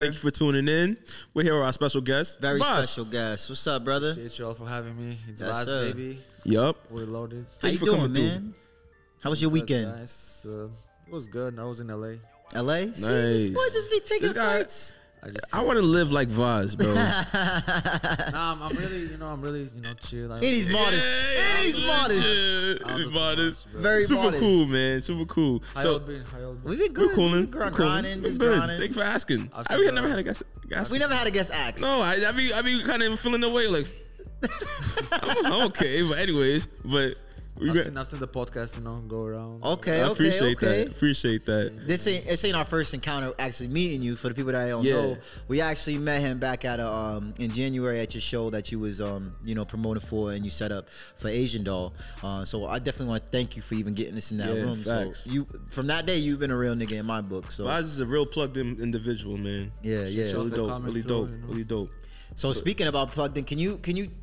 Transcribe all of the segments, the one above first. Thank you for tuning in. We're here with our special guest, Vas. What's up, brother? Appreciate y'all for having me. It's Vas, baby. Yep. We're loaded. How you doing, man? How was your weekend? Nice. It was good. I was in LA. LA? Nice. See, this boy just be taking flights. I want to live like Vas, bro. Nah, I'm really chill. Like, he's modest. Very super modest. Cool, man. Super cool. So we've been good. We're cooling. We're grinding. We're good. Thanks for asking. We never had a guest. We never had a guest ask. No, I be kind of feeling the way like I'm okay, but anyways, but. I've seen the podcast, you know, go around. Okay, I appreciate that. Appreciate that. This ain't our first encounter actually meeting you. For the people that don't know, we actually met him back at in January at your show that you was promoting for, and you set up for Asian Doll. So I definitely want to thank you for even getting us in that room. Facts. So from that day you've been a real nigga in my book. So Vaz is a real plugged in individual, man. Yeah. Really dope. So speaking about plugged in, can you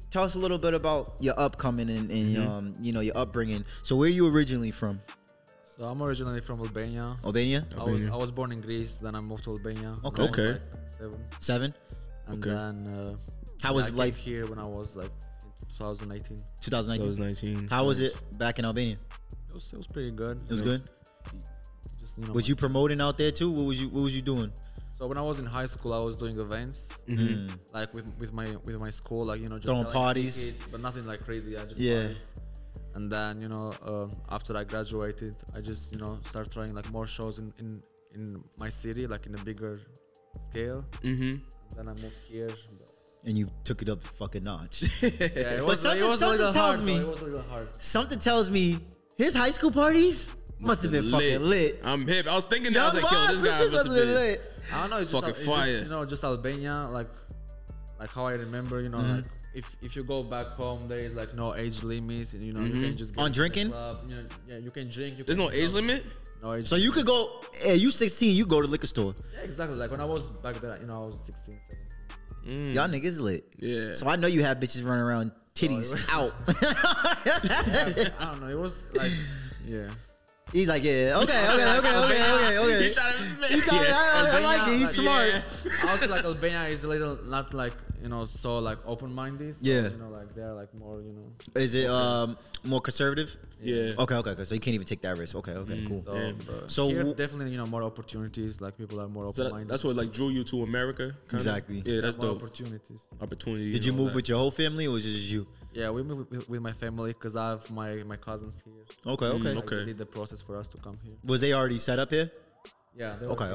tell us a little bit about your upcoming and your upbringing? So where are you originally from? So I'm originally from Albania. I was born in Greece, then I moved to Albania. Okay. Like seven. And then how was life here when I was like 2018? 2019. How was it back in Albania? It was pretty good. It was good. Just, was you promoting out there too? What was you doing? So when I was in high school, I was doing events, like with my school, like, just throwing parties, kids, but nothing like crazy. I just parties. And then after I graduated, I just started trying like more shows in my city, like in a bigger scale. Then I moved here, and you took it up a fucking notch. Something tells me his high school parties must have been fucking lit. I'm hip. I was thinking that. I was like, yo, this guy must have been lit. I don't know. It's fucking fire. Just, just Albania, like how I remember. Like if you go back home, there is like no age limit. You can just get on drinking. You can drink. There's no age limit. No age. So you could go. You 16, you go to the liquor store. Yeah, exactly. Like when I was back there, I was 16, 17. Y'all niggas lit. Yeah. So I know you have bitches running around titties out. Yeah, I don't know. It was like, yeah. He's like, yeah, okay. I like it. He's smart. Yeah. I also like Albania is a little not like so like open-minded. So, like they're like more Is it more conservative? Yeah. Okay. So you can't even take that risk. Okay, cool. So, damn, bro. So here, definitely more opportunities. Like people are more open-minded. So that's what like drew you to America. Exactly. Yeah, that's dope. Opportunity. Did you move with your whole family or was it just you? Yeah, we moved with my family because I have my cousins here. Okay. They did the process for us to come here. Was they already set up here? Yeah. Okay.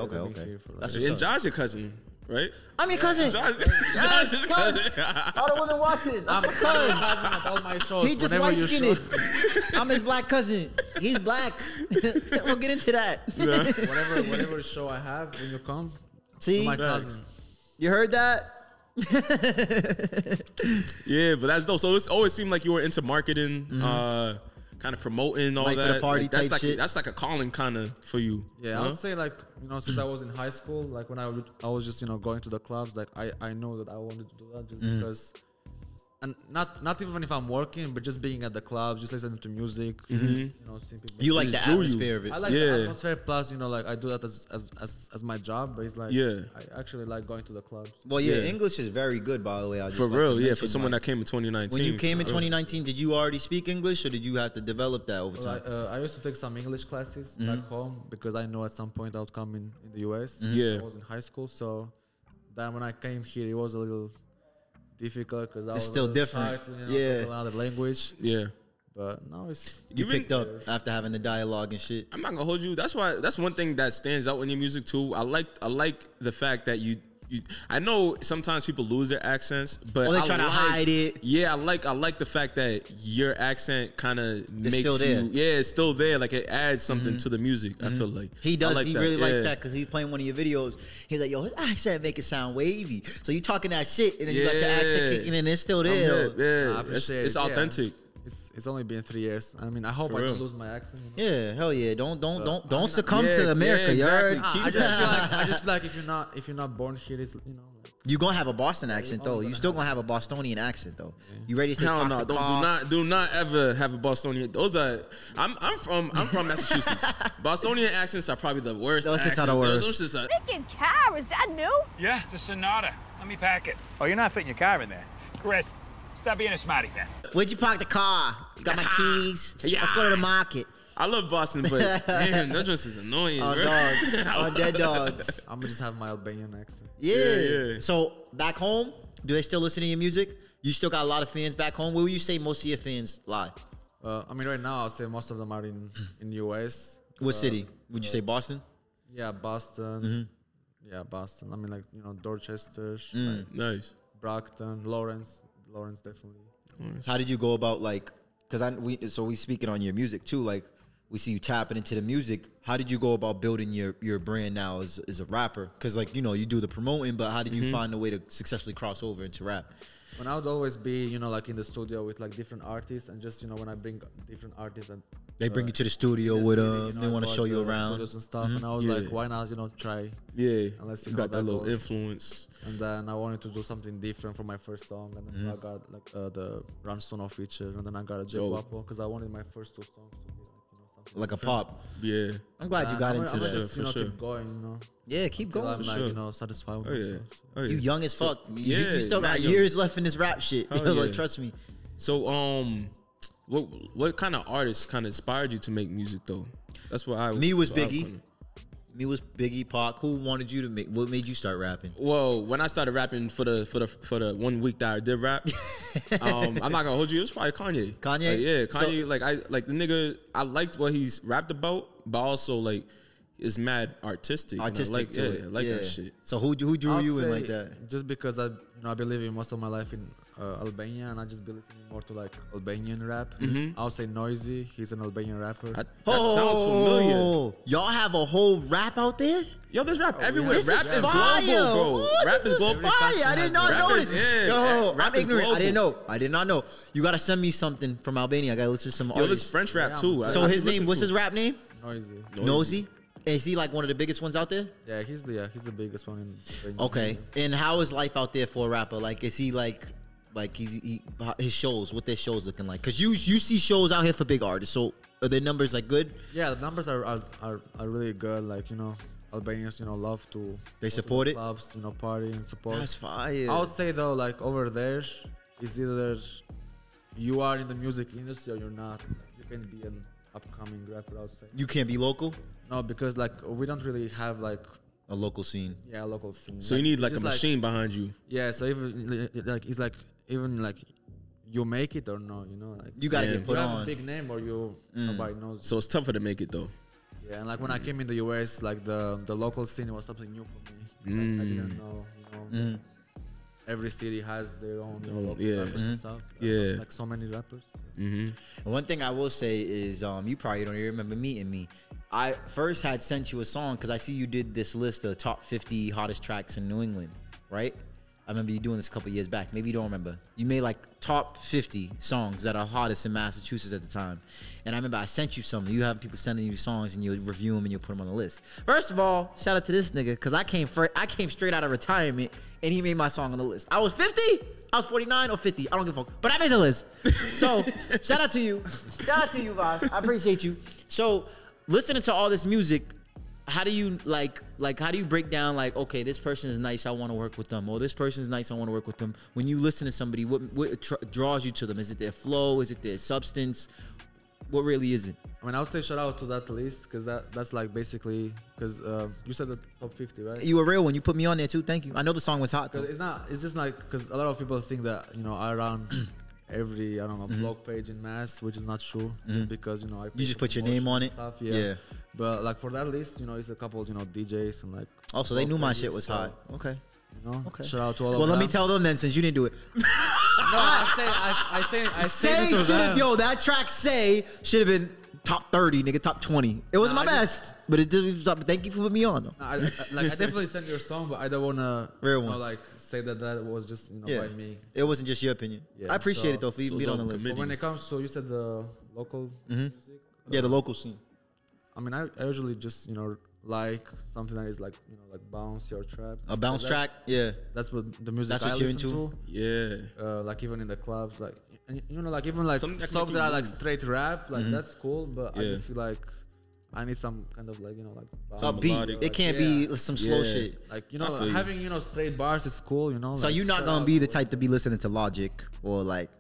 That's and Josh's your cousin, right? I'm your cousin. Josh's cousin. All the women watching. I'm a cousin. At all my shows. He's just white skinned. I'm his black cousin. He's black. We'll get into that. Yeah. Whatever show I have, when you come, see my cousin. You heard that? Yeah, but that's dope. So it's always seemed like you were into marketing, kind of promoting all like that. For the party type shit. That's like a calling kind of for you. Yeah, I would say like since I was in high school, like when I was just going to the clubs, like I know that I wanted to do that just because, and not even if I'm working, but just being at the clubs, just listening to music. Seeing people. You like the atmosphere of it. I like the atmosphere. Plus, like I do that as my job, but it's like I actually like going to the clubs. Well, your English is very good, by the way. For someone that came in 2019. When you came in 2019, did you already speak English, or did you have to develop that over time? I used to take some English classes back home because I know at some point I would come in the US. I was in high school, so then when I came here, it was a little difficult because it's still different. Another language. Yeah, but now it's picked up after having the dialogue and shit. I'm not gonna hold you. That's why. That's one thing that stands out in your music too. I like the fact that you. I know sometimes people lose their accents, but they try to hide it. Yeah, I like the fact that your accent kind of makes still there. Yeah, it's still there. Like it adds something to the music. I feel like he does. Like he really likes that because he's playing one of your videos. He's like, yo, his accent make it sound wavy. So you talking that shit and then you got your accent kicking and it's still there. Yeah, it's authentic. It's only been 3 years. I mean, I hope I don't lose my accent. Yeah, hell yeah. Don't succumb to America. Exactly. I just feel like if you're not born here, it's You're going to have a Boston accent, though. You're still going to have a Bostonian accent, though. You ready to say Hell no, do not ever have a Bostonian. Those are... I'm from Massachusetts. Bostonian accents are probably the worst. Those accents are the worst. Those are... Freaking car, is that new? Yeah, it's a Sonata. Let me pack it. Oh, you're not fitting your car in there. Chris, stop being a smarty man. Where'd you park the car? You got my keys? Yeah. Let's go to the market. I love Boston, but man, that just is annoying. On dogs, on dead dogs. I'm gonna just have my Albanian accent. Yeah. So back home, do they still listen to your music? You still got a lot of fans back home. Where would you say most of your fans lie? I mean, right now, I'll say most of them are in the US. What city? Would you say Boston? Yeah, Boston. Mm-hmm. Yeah, Boston. I mean, like Dorchester, like, nice, Brockton, Lawrence, definitely. Nice. How did you go about Because we speaking on your music too, like. We see you tapping into the music. How did you go about building your brand now as a rapper? Because, you do the promoting, but how did you find a way to successfully cross over into rap? When I would always be, in the studio with, different artists. And just, when I bring different artists. And they bring you to the studio with them. They want to show you around. And stuff. Mm-hmm. And I was like, why not, try? Yeah. And let's see how that little influence. And then I wanted to do something different for my first song. And then I got, the Ron Suno feature. And then I got a J Guapo. Because I wanted my first two songs to be like a pop. Yeah. I'm glad you got into that. Just, for sure. Keep going, Yeah, keep going. I'm satisfied with myself. Yeah. Oh, yeah. You young as fuck. Yeah. You still got years left in this rap shit. Trust me. So, what kind of artists kind of inspired you to make music though? That's what I... Me was Biggie, Pac. Who wanted you to make... What made you start rapping? Well, when I started rapping for the 1 week that I did rap, I'm not gonna hold you, it was probably Kanye. Kanye? Kanye, so, the nigga, I liked what he's rapped about, but also is mad artistic. I like that shit. So who drew you in like that? Just because I been living most of my life in Albania, and I just been listening more to Albanian rap. I would say Noisy. He's an Albanian rapper. That sounds familiar. Y'all have a whole rap out there? Yo, there's rap everywhere. This rap is fire. Global, bro. Ooh, rap is global. Fire. I did not know this. Yo, I'm ignorant. Global. I did not know. You gotta send me something from Albania. I gotta listen to some artists. Yo, this French rap too. So what's his rap name? Noisy. Noisy? Is he one of the biggest ones out there? Yeah, he's the biggest one. Okay, and how is life out there for a rapper? Is he his shows? What their shows looking like? Because you see shows out here for big artists. So are their numbers good? Yeah, the numbers are really good. Albanians, love to... They support it. Clubs, party and support. That's fire. I would say though, over there, it's either you are in the music industry or you're not. You can be an upcoming rapper outside. You can't be local? No, because we don't really have a local scene. Yeah, a local scene. So you need a machine behind you. Yeah, so even even you make it or no, you gotta get put on. You have a big name or you nobody knows. So it's tougher to make it though. Yeah, and when I came in the US, the local scene was something new for me. I didn't know, Every city has their own local rappers and stuff. Yeah. So many rappers. And one thing I will say is, you probably don't even remember meeting me. I first had sent you a song because I see you did this list of top 50 hottest tracks in New England, right? I remember you doing this a couple years back. Maybe you don't remember. You made top 50 songs that are hottest in Massachusetts at the time. And I remember I sent you some. You have people sending you songs and you'll review them and you'll put them on the list. First of all, shout out to this nigga because I came straight out of retirement and he made my song on the list. I was 50. I was 49 or 50. I don't give a fuck. But I made the list. So shout out to you. Shout out to you, Vas. I appreciate you. So listening to all this music, how do you how do you break down okay, this person is nice, I want to work with them, or this person's nice, I want to work with them? When you listen to somebody, what draws you to them? Is it their flow? Is it their substance? What really is it? I mean, I would say shout out to that list because that's basically because you said the top 50, right? You a real one. You put me on there too. Thank you. I know the song was hot. It's not. It's just because a lot of people think that I run every blog page in Mass, which is not true. Just because you just put your name on it. Stuff, yeah. But for that list, it's a couple DJs and Oh, so they knew my shit was hot. Okay. Okay. Shout out to all of them. Well, let me tell them then, since you didn't do it. No, I say yo, that track should have been top 30, nigga, top 20. It was my best, but it didn't stop. Thank you for putting me on though. I definitely sent your song, but I don't wanna say that was just by me. It wasn't just your opinion. Yeah, I appreciate it though for you being on the list. But when it comes to, you said the local music. Yeah, the local scene. I mean, I usually just like something that is like, you know, like bouncy or trap. A bounce track, yeah. That's what the music I listen to. Yeah. Like even in the clubs, like, and, you know, like even like songs that are like straight rap, like that's cool, but I just feel like I need some kind of like, you know, like some beat. It like, can't be some slow shit. Like, you know, like having you know straight bars is cool, you know. So like, you're not gonna be the type to be listening to Logic or like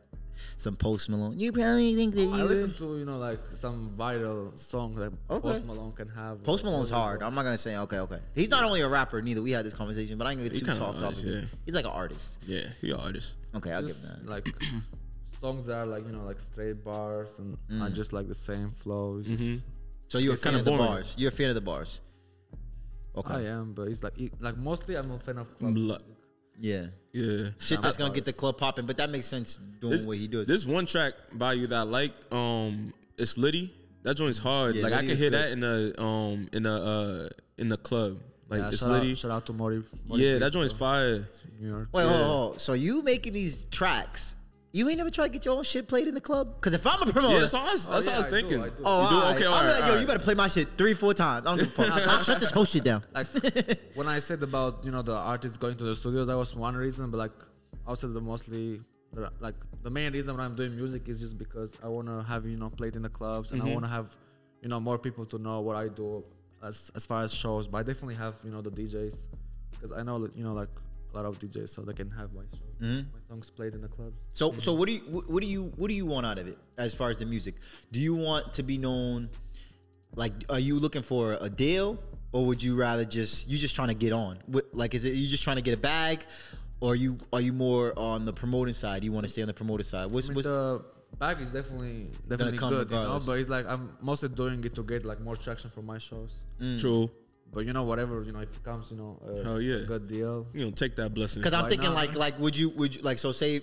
some Post Malone. You probably think that I listen to, you know, like some viral song that Post Malone can have. Post Malone's hard. I'm not gonna say okay. He's not only a rapper, neither. We had this conversation, but I ain't gonna get too talked off. He's like an artist. Yeah, he's an artist. Okay, I'll give that. Like songs that are like, you know, like straight bars and not just like the same flow. So you're a fan of the bars. You're a fan of the bars. Okay, I am, but it's like mostly I'm a fan of club music. Yeah. Shit that's gonna get the club popping, but that makes sense doing what he does. There's one track by you that I like. It's Liddy. That joint's hard. Yeah, like I can hear that in the club. Like it's Liddy. Shout out to Mori. Yeah, that joint's fire. New York. Wait, hold. So you making these tracks? You ain't never try to get your own shit played in the club? Because if I'm a promoter... Yeah, that's all I was thinking. I do. Oh, okay, I'm like, yo, you better play my shit 3-4 times. I don't give a fuck. I'll shut this whole shit down. Like, when I said about, you know, the artists going to the studios, that was one reason. But, like, I said the mostly... Like, the main reason why I'm doing music is just because I want to have, you know, played in the clubs. And I want to have, you know, more people to know what I do as far as shows. But I definitely have, you know, the DJs. Because I know, you know, like... a lot of DJs, so they can have my shows, my songs played in the clubs. So, so what do you want out of it as far as the music? Do you want to be known? Like, are you looking for a deal, or would you rather just trying to get on? Like, is it you just trying to get a bag, or are you more on the promoting side? You want to stay on the promoter side? What's the bag is definitely good, you know. But it's like I'm mostly doing it to get like more traction for my shows. True. But you know, whatever, you know, if it comes, you know, a good deal, you know, take that blessing. Because I'm thinking, like, would you like, so say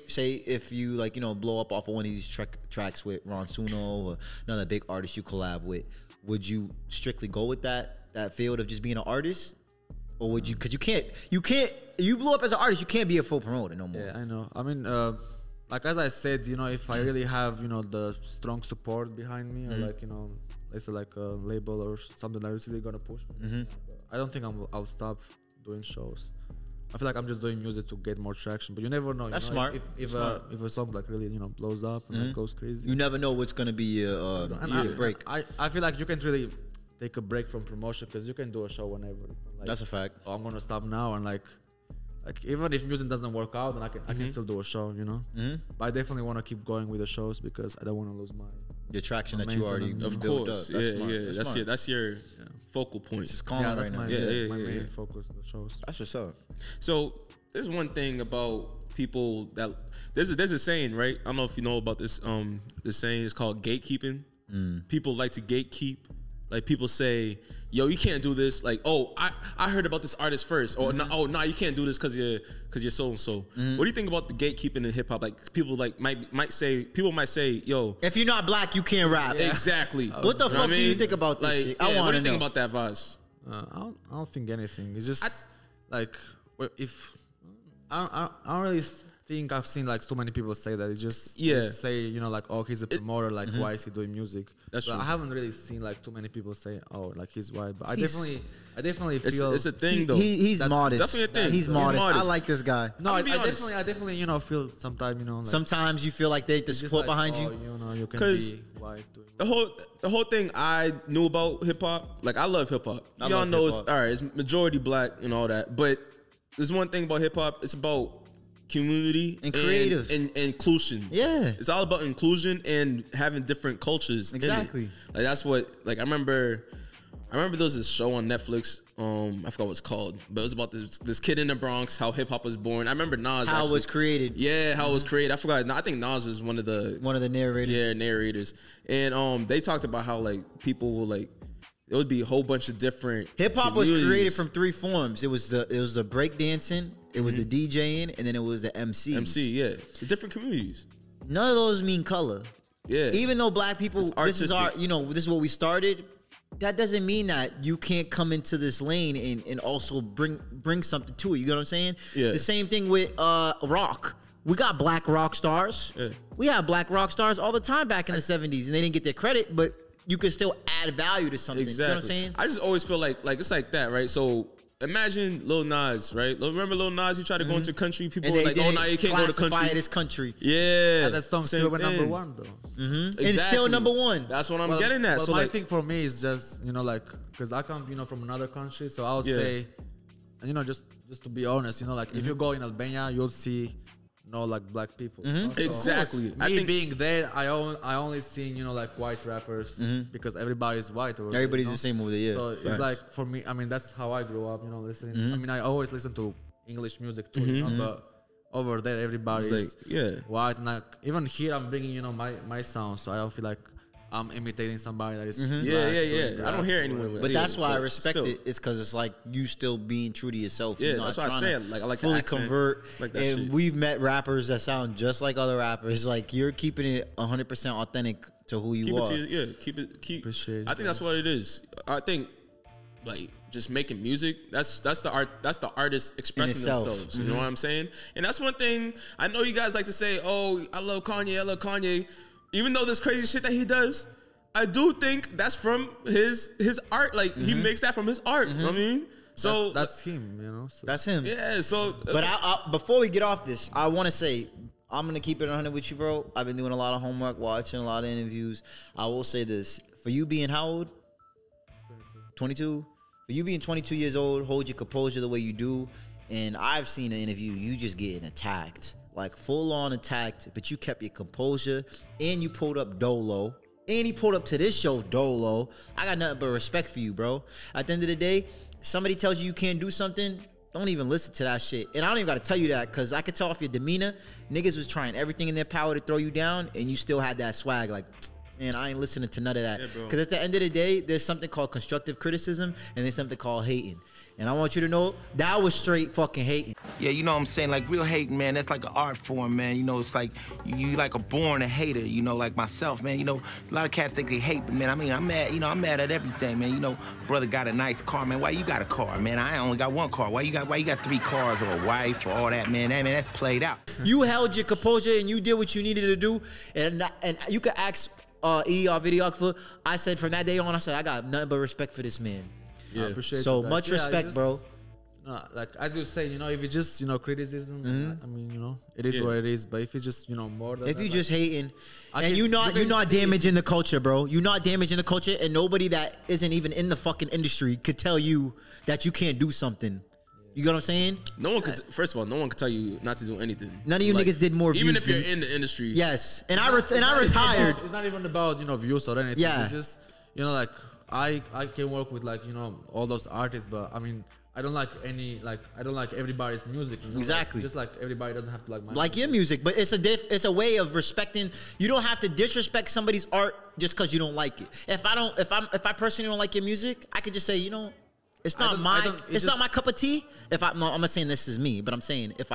if you like, you know, blow up off of one of these tracks with Ron Suno or another big artist you collab with, would you strictly go with that field of just being an artist, or would you? Because you blow up as an artist, you can't be a full promoter no more. Yeah, I know. I mean, like as I said, you know, if I really have, you know, the strong support behind me, or like, you know. It's like a label or something that is really gonna push me. I don't think I'll stop doing shows. I feel like I'm just doing music to get more traction, but you never know. That's smart. If a song like really, you know, blows up and goes crazy, you never know what's gonna be a break. I feel like you can't really take a break from promotion because you can do a show whenever. Like, that's a fact. Oh, I'm gonna stop now and like even if music doesn't work out, then I can still do a show, you know. But I definitely want to keep going with the shows because I don't want to lose your traction that you already built up. That's smart. That's your focal point. It's calm right now. My main focus, the shows. That's what's up. So there's one thing about people that there's a saying, right? I don't know if you know about this. This saying is called gatekeeping. People like to gatekeep. Like people say, yo, you can't do this. Like, oh, I heard about this artist first. Or no, you can't do this because you're so and so. What do you think about the gatekeeping in hip hop? Like people like might say, yo, if you're not black, you can't rap. Yeah. Exactly. What the fuck do you think about this? Like, shit? What do you think about that, Vas? I don't think anything. It's just I don't really think I've seen like so many people say that. It's just say, you know, like, oh, he's a promoter, like why is he doing music? That's true. I haven't really seen like too many people say, oh, like he's white, but I definitely feel it's a thing though. He's modest. Definitely a thing. He's modest. I like this guy. No, I definitely you know feel sometimes, you know, like, sometimes you feel like they just support like, behind you. You know, you can be white doing the whole thing I knew about hip hop. Like I love hip hop. Y'all know it's all right, it's majority black and all that. But there's one thing about hip hop, it's about community and creative and inclusion. Yeah, it's all about inclusion and having different cultures. Exactly. Like that's what. Like I remember there was this show on Netflix. I forgot what it's called, but it was about this kid in the Bronx. How hip hop was born. I remember Nas. How it was created. Yeah, how it was created. I forgot. I think Nas was one of the narrators. Yeah, narrators. And they talked about how like people will like. It would be a whole bunch of different. Hip hop was created from three forms. It was the breakdancing. It was the DJing, and then it was the MCs. The different communities. None of those mean color. Yeah. Even though black people, this is our, you know, this is what we started. That doesn't mean that you can't come into this lane and also bring something to it. You know what I'm saying? Yeah. The same thing with rock. We got black rock stars. Yeah. We had black rock stars all the time back in the '70s, and they didn't get their credit, but you can still add value to something. Exactly. You know what I'm saying? I just always feel like it's like that, right? So imagine Lil Nas, right? Remember Lil Nas? He tried to go into country. People were like, oh, no, you can't go to country. This country. Yeah. That song's still number 1, though. Exactly. It's still number 1. That's what I'm getting at. Well, so my thing for me is just, you know, like, because I come, you know, from another country. So I would say, you know, just to be honest, you know, like, if you go in Albania, you'll see no, like, black people. You know? So exactly. Me being there, I only seen, you know, like, white rappers because everybody's white. Or, everybody's the same over there. So it's like, for me, I mean, that's how I grew up, you know, listening. I mean, I always listen to English music too, you know, but over there, everybody's like, white. And like, even here, I'm bringing, you know, my sound. So I don't feel like I'm imitating somebody that is black. I don't hear anyone with it. But that's why I respect it. It's because it's like you still being true to yourself. Yeah, that's what I said. Like, I like fully convert. Like that and shit. We've met rappers that sound just like other rappers. Like, you're keeping it 100% authentic to who you are. Keep it. Appreciate I think that's what it is. I think, like, just making music, that's the art, that's the artist expressing themselves. You know what I'm saying? And that's one thing I know you guys like to say, oh, I love Kanye, I love Kanye. Even though this crazy shit that he does, I do think that's from his art. Like, he makes that from his art. You know what I mean? So that's him, you know? So. That's him. Yeah, so... But I, before we get off this, I want to say, I'm going to keep it 100 with you, bro. I've been doing a lot of homework, watching a lot of interviews. I will say this. For you being how old? 22. For you being 22 years old, hold your composure the way you do. And I've seen an interview, you just getting attacked. Like, full-on attacked, but you kept your composure, and you pulled up Dolo, and he pulled up to this show, Dolo. I got nothing but respect for you, bro. At the end of the day, somebody tells you you can't do something, don't even listen to that shit. And I don't even got to tell you that, because I could tell off your demeanor, niggas was trying everything in their power to throw you down, and you still had that swag, like... Man, I ain't listening to none of that. Because at the end of the day, there's something called constructive criticism and there's something called hating. And I want you to know that was straight fucking hating. Yeah, you know what I'm saying? Like, real hate, man, that's like an art form, man. You know, it's like you like a born a hater, you know, like myself, man. You know, a lot of cats think they hate, but man, I mean, I'm mad, you know, I'm mad at everything, man. You know, brother got a nice car, man. Why you got a car, man? I only got one car. Why you got 3 cars or a wife or all that, man? That, man, that's played out. You held your composure and you did what you needed to do, and you could ask our videographer. I said from that day on, I said I got nothing but respect for this man. Yeah, I appreciate so you much respect, just, bro. No, like as you say, you know, if it just criticism, I mean, you know, it is what it is. But if it's just more, than if you just like, hating, and you're not damaging the culture, bro. You're not damaging the culture, and nobody that isn't even in the fucking industry could tell you that you can't do something. You know what I'm saying? No one could. First of all, no one could tell you not to do anything. None of you like, niggas did more views. Even if you're in the industry. Yes. And I retired. It's not even about, you know, views or anything. Yeah. It's just, you know, like, I can work with, like, you know, all those artists, but I mean, I don't like any, like, I don't like everybody's music. You know? Exactly. Like, just like everybody doesn't have to like my music. Like your music, but it's a way of respecting. You don't have to disrespect somebody's art just because you don't like it. If I personally don't like your music, I could just say, you know, It's not my cup of tea. I'm not saying this is me, but I'm saying if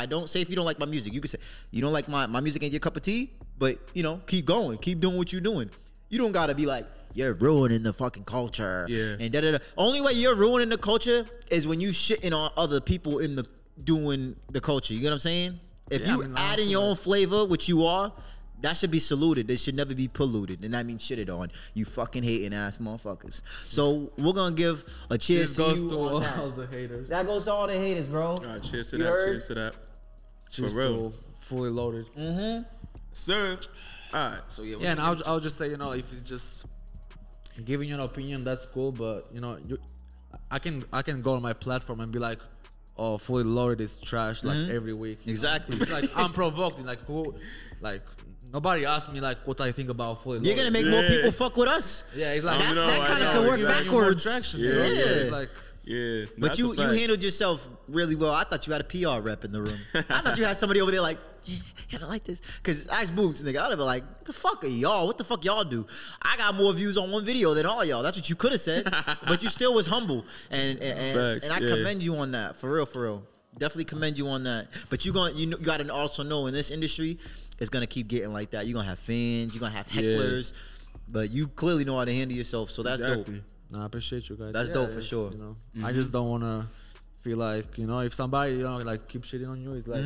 you don't like my music, you can say you don't like my music ain't your cup of tea. But you know, keep going, keep doing what you're doing. You don't gotta be like you're ruining the fucking culture. Yeah. And da da da. Only way you're ruining the culture is when you shitting on other people in the doing the culture. You know what I'm saying? If you add in your own flavor, which you are. That should be saluted. This should never be polluted. And I mean shitted on. You fucking hating ass motherfuckers. So we're going to give a cheers to you. This goes to all the haters. That goes to all the haters, bro. All right, cheers to that. Cheers to that. Cheers to Fully Loaded. Sir. All right. So yeah, and I'll just say, you know, if it's just giving you an opinion, that's cool. But, you know, I can go on my platform and be like, oh, Fully Loaded is trash like every week. Exactly. Like, I'm provoked. Like, who, like... Nobody asked me like what I think about Fully Loaded. You're gonna make more people fuck with us. Yeah, it's like that kind of can work backwards. Yeah, but you handled yourself really well. I thought you had a PR rep in the room. I thought you had somebody over there like, yeah, I don't like this. Cause Ice Boots, nigga, I'd have been like, what the fuck are y'all? What the fuck y'all do? I got more views on one video than all y'all. That's what you could have said, but you still was humble, and I commend you on that for real, for real. Definitely commend you on that. But you got to also know in this industry, it's going to keep getting like that. You're going to have fans. You're going to have hecklers. Yeah. But you clearly know how to handle yourself. So that's dope. No, I appreciate you guys. That's dope for sure. You know, I just don't want to feel like, you know, if somebody, you know, like keep shitting on you, it's like,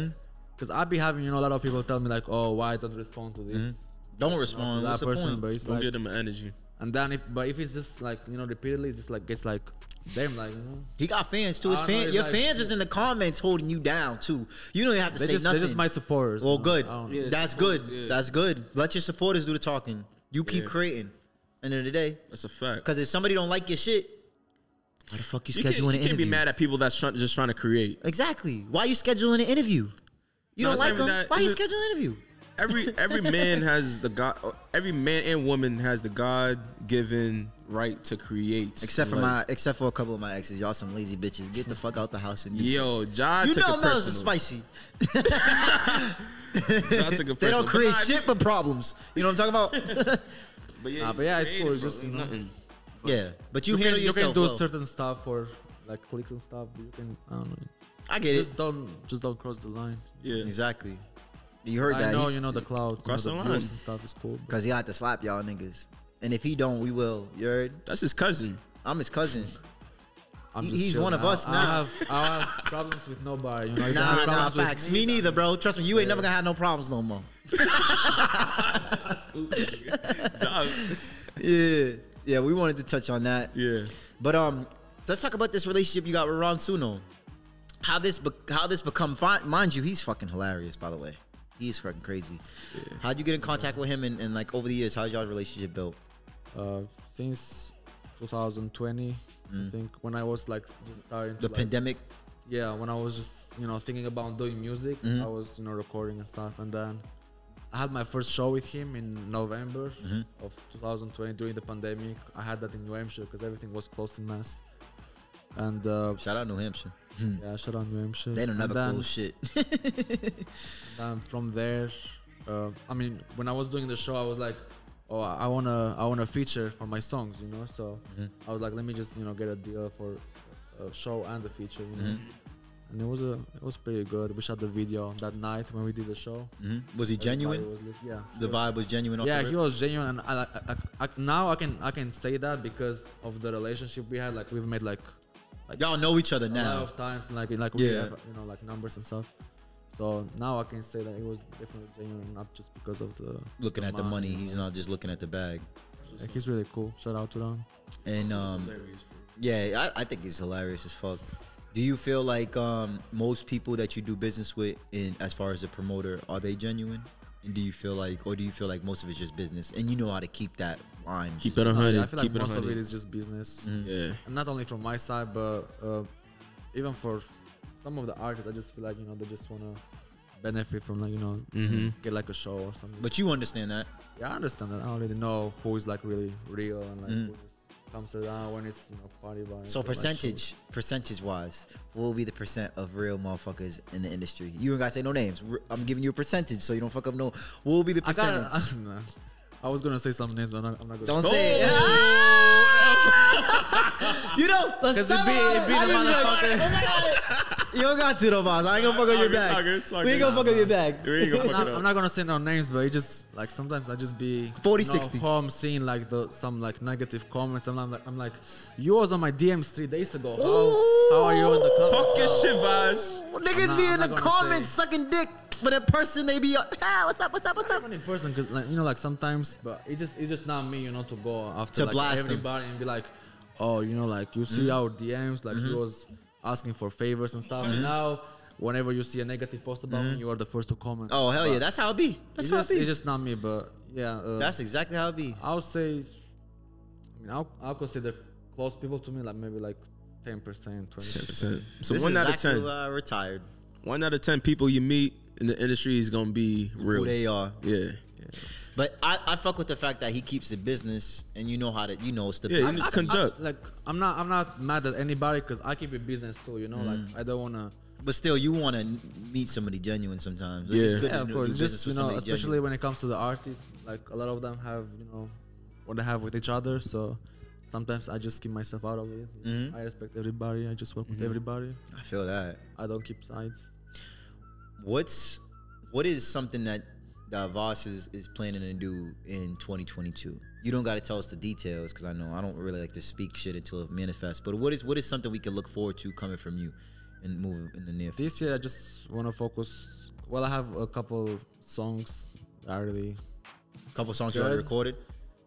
because I'd be having, you know, a lot of people tell me like, oh, why I don't respond to this. Don't respond. What's the point? But it's don't give them energy. And then if it's just like, you know, repeatedly, it's just like, it's like, damn, like, you know, he got fans too. His fan, your like, fans is in the comments holding you down too. You don't even have to say nothing. They're just my supporters. Well, good. Yeah, that's good. Yeah. That's good. Let your supporters do the talking. You keep creating. End of the day, that's a fact. Because if somebody don't like your shit, why the fuck you scheduling an interview? You can't be mad at people that's just trying to create. Exactly. Why you scheduling an interview? You don't like them. Why you scheduling an interview? Every man has the God. Every man and woman has the God-given right to create. Except for a couple of my exes, y'all some lazy bitches. Get the fuck out the house and yo, John. You know Melz is spicy. They don't create shit but problems. You know what I'm talking about? But yeah, it's cool. It's just nothing. Yeah, but you handle yourself. You can do certain stuff for like clicks and stuff. But you can, I don't know. I get it. Just don't cross the line. Yeah, exactly. You heard that? I know, you know the cloud. Cross the line and stuff is cool. Cause he had to slap y'all niggas, and if he don't, we will. You heard? That's his cousin. I'm his cousin. He's one of us now. I have problems with nobody. You know? Nah, facts. Me neither, bro. Trust me, you ain't never gonna have no problems no more. Yeah, we wanted to touch on that. Yeah, but let's talk about this relationship you got with Ron Suno. How this become? Mind you, he's fucking hilarious, by the way. He's fucking crazy. Yeah. How'd you get in contact with him, and like over the years, how's y'all's relationship built? Since 2020, I think, when I was like starting the pandemic. Yeah, when I was just, you know, thinking about doing music, I was, you know, recording and stuff, and then I had my first show with him in November of 2020 during the pandemic. I had that in New Hampshire because everything was closed in Mass. And shout out New Hampshire. Yeah, shout out New Hampshire. They don't have a cool shit. From there, I mean, when I was doing the show, I was like, oh, I wanna feature for my songs, you know. So I was like, let me just, you know, get a deal for a show and a feature, you know. And it was pretty good. We shot the video that night when we did the show. Was he genuine? Was like, yeah, the vibe was genuine. Yeah, he was genuine, and now I can say that because of the relationship we had. Like we've made like y'all know each other now. A lot of times, and like we have, you know, like numbers and stuff. So now I can say that it was definitely genuine, not just because of the looking at the money. He's not just looking at the bag. Like, he's really cool. Shout out to Ron. And yeah, I think he's hilarious as fuck. Do you feel like most people that you do business with, as far as the promoter, are they genuine? And do you feel like most of it's just business? And you know how to keep that line. Keep it 100. I feel like most of it is just business. Yeah. And not only from my side, but even for some of the artists, I just feel like, you know, they just want to benefit from, like, you know, get like a show or something. But you understand that? Yeah, I understand that. I already know who is like really real and like who is when it's, you know, party vibe. So percentage wise, what will be the percent of real motherfuckers in the industry? You ain't gotta say no names. I'm giving you a percentage so you don't fuck up. No, what will be the percentage? I was gonna say some names, but I'm not gonna. Don't say it. You know, because it be the motherfucker. You don't got to though, boss. I ain't gonna fuck up your bag. We ain't gonna fuck up your bag. I'm not gonna say no names, but it just like sometimes I just be 40-60. Home seeing like some like negative comments, and I'm like, you was on my DM 3 days ago. How are you on the cover? Talk your shit, Vas. Niggas be in the comments sucking dick. But in person, they be what's up? Not in person, cause like, you know, like sometimes, but it's just not me, you know, to go after to like blast everybody and be like, oh, you know, like you see our DMs, like he was asking for favors and stuff. And now, whenever you see a negative post about me, you are the first to comment. Oh hell but yeah, that's how it be. That's how it be. It's just not me, but yeah, that's exactly how it be. I'll say, I mean, I'll consider close people to me like maybe like 10%, 20%. So this 1 out of 10. Retired. 1 out of 10 people you meet in the industry is gonna be real. Who they are. Yeah. But I fuck with the fact that he keeps the business, and you know how to, you know, it's the business. I conduct. Like I'm not mad at anybody because I keep it business too. You know, like I don't wanna. But still, you wanna meet somebody genuine sometimes. Like, it's good to of course. Just, you know, especially genuine. When it comes to the artists, like a lot of them have, you know, what they have with each other. So sometimes I just keep myself out of it. I respect everybody. I just work with everybody. I feel that. I don't keep sides. What is something that Vas is planning to do in 2022? You don't got to tell us the details because I don't really like to speak shit until it manifests. But what is something we can look forward to coming from you and move in the near future? This year I just want to focus. Well, I have a couple songs already. A couple songs you already recorded?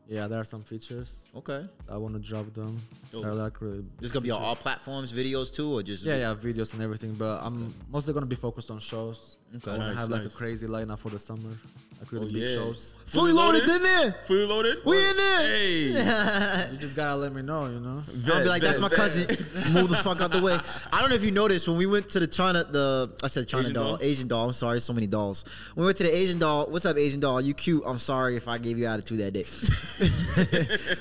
Yeah, there are some features. Okay. I want to drop them. They're like really this going to be on all platforms, videos too, or just... Yeah, videos and everything. But I'm mostly going to be focused on shows. Okay. I want to have like a crazy lineup for the summer. Like really big shows. Fully loaded in there. Fully Loaded. We in there. Hey. You just got to let me know, you know. I'll be like, that's my cousin. Move the fuck out the way. I don't know if you noticed, when we went to the Asian doll. I'm sorry, so many dolls. When we went to the Asian Doll. What's up, Asian Doll? You cute. I'm sorry if I gave you attitude that day.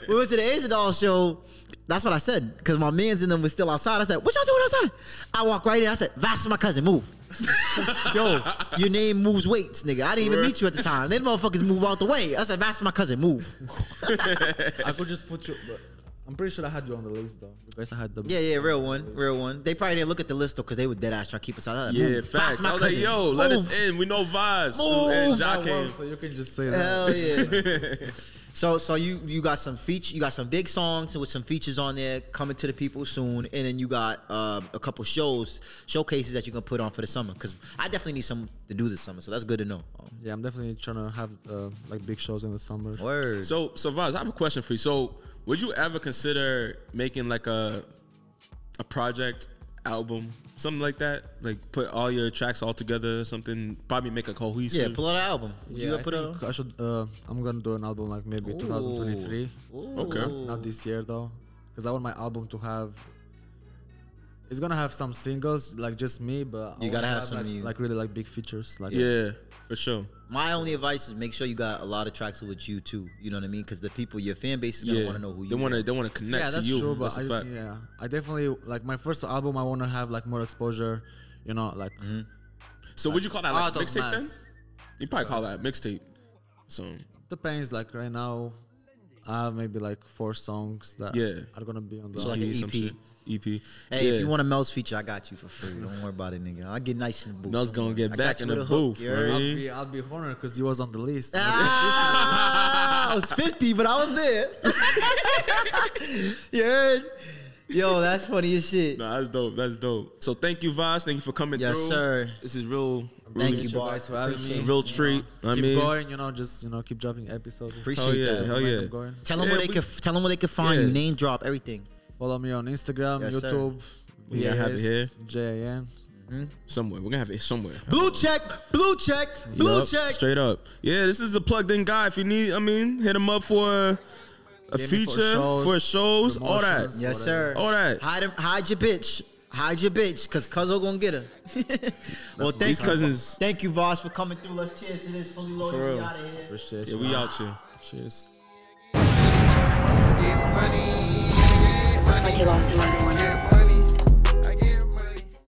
We went to the Asian Doll show. That's what I said, because my mans and them was still outside. I said, what y'all doing outside? I walked right in. I said, Vas, my cousin, move. Yo, your name moves weights, nigga. I didn't even meet you at the time. They motherfuckers move out the way. I said, Vas, my cousin, move. I could just put you, but I'm pretty sure I had you on the list, though. Because I had the real one. They probably didn't look at the list, though, because they were dead ass trying to keep us out. Like, yeah, facts. I was like, yo, move. Let us in. We know Vas. Move. So you can just say that. Hell yeah. So you got some feature, you got some big songs with some features on there coming to the people soon, and then you got a couple showcases that you can put on for the summer. Cause I definitely need something to do this summer, so that's good to know. Yeah, I'm definitely trying to have like big shows in the summer. Word. So Vas, I have a question for you. So would you ever consider making like a project album? Something like that, like put all your tracks all together, something, probably make a cohesive. Yeah, pull out an album. I should. I'm gonna do an album like maybe 2023. Okay. Not this year though, because I want my album to have. It's gonna have some singles, like just me, but you gotta have some like really like big features. Like for sure. My only advice is make sure you got a lot of tracks with you too. You know what I mean? Because the people, your fan base is gonna want to know who you. They want to connect to you. True, that's a fact. Yeah, I definitely like my first album. I want to have like more exposure. You know, like. So would you call that like mixtape then? You probably call that mixtape. So depends. Like right now, I have maybe like 4 songs that are gonna be on the EP. Hey, if you want a Melz feature, I got you for free. Don't worry about it, nigga. I'll get nice in the booth. Melz gonna get back in the booth. I'll be honored because you was on the list. I was 50, but I was there. Yeah. Yo, that's funny as shit. Nah, that's dope. That's dope. So thank you, Vas. Thank you for coming through. Yes, sir. This is real. Thank you, boys, for having me. Real treat. I mean, keep going. You know, just keep dropping episodes. Appreciate that. Hell yeah. Tell them where they can. Tell them where they can find you. Name drop everything. Follow me on Instagram, YouTube. We're gonna have it here. JAN. Somewhere. We're gonna have it somewhere. Blue check. Straight up. Yeah, this is a plugged in guy. If you need, hit him up for a feature, for shows, all that. Yes, sir. All that. Hide your bitch. Hide your bitch, cause Cuzzo gonna get her. Well, thank you, cousins. Thank you, Vas, for coming through. Let's cheers to this. Fully Loaded. We out of here. Appreciate you. Yeah, we out here. Cheers. Get money.